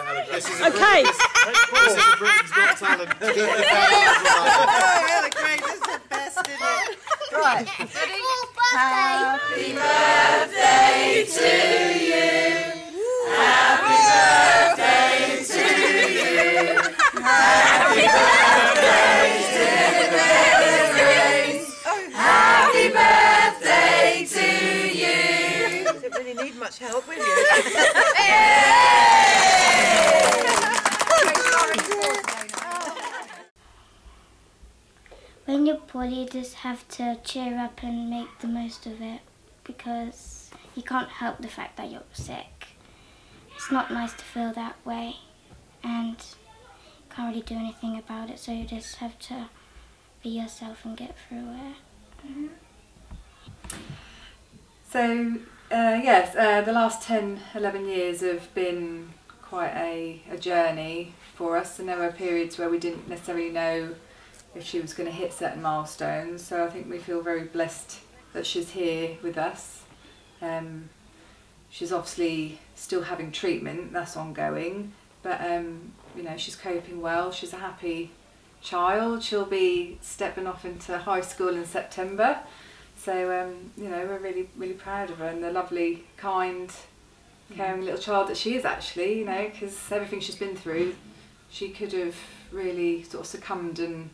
about Ella-Grace. Okay. This is Britain's Got Talent. Oh, Ella-Grace is the best in it. Right. Happy birthday to you. Happy birthday to you. Happy birthday. Much help, will you? When you're poor, you just have to cheer up and make the most of it, because you can't help the fact that you're sick. It's not nice to feel that way, and you can't really do anything about it, so you just have to be yourself and get through it. Mm-hmm. So, the last 10–11 years have been quite a journey for us, and there were periods where we didn't necessarily know if she was going to hit certain milestones, so I think we feel very blessed that she's here with us. She's obviously still having treatment, that's ongoing, but you know, she's coping well, she's a happy child, she'll be stepping off into high school in September. So, you know, we're really, really proud of her and the lovely, kind, caring little child that she is actually, you know, because everything she's been through, she could have really sort of succumbed and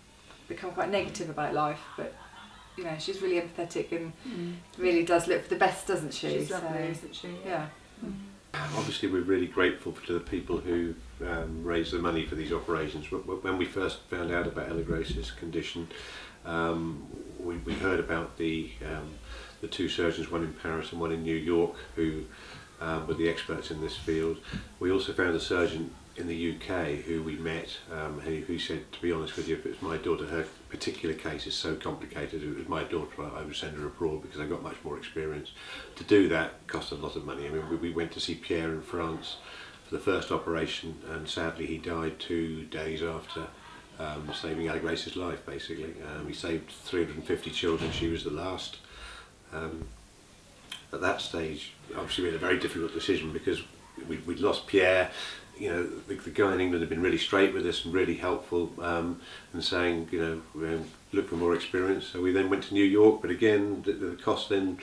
become quite negative about life, but, you know, she's really empathetic and really does look for the best, doesn't she? She's lovely, isn't she? Yeah. Obviously, we're really grateful to the people who raised the money for these operations. When we first found out about Ella-Grace's condition, we heard about the two surgeons, one in Paris and one in New York, who were the experts in this field. We also found a surgeon in the UK who we met, who said, to be honest with you, if it's my daughter, her particular case is so complicated, if it was my daughter, I would send her abroad because I got much more experience. To do that cost a lot of money. I mean, we went to see Pierre in France for the first operation, and sadly he died 2 days after. Saving Ella-Grace's life, basically. We saved 350 children, she was the last. At that stage, obviously we had a very difficult decision because we'd lost Pierre. You know, the guy in England had been really straight with us and really helpful, and saying, you know, look for more experience. So we then went to New York, but again, the cost then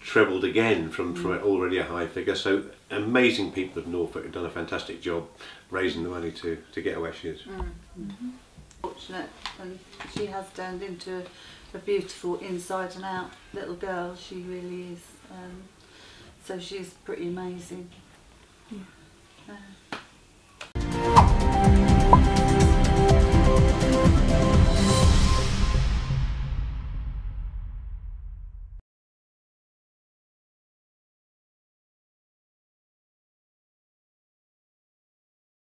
trebled again from already a high figure. So amazing people of Norfolk have done a fantastic job raising the money to get her where she is. Fortunate, and she has turned into a beautiful inside and out little girl, she really is. So she's pretty amazing. Yeah.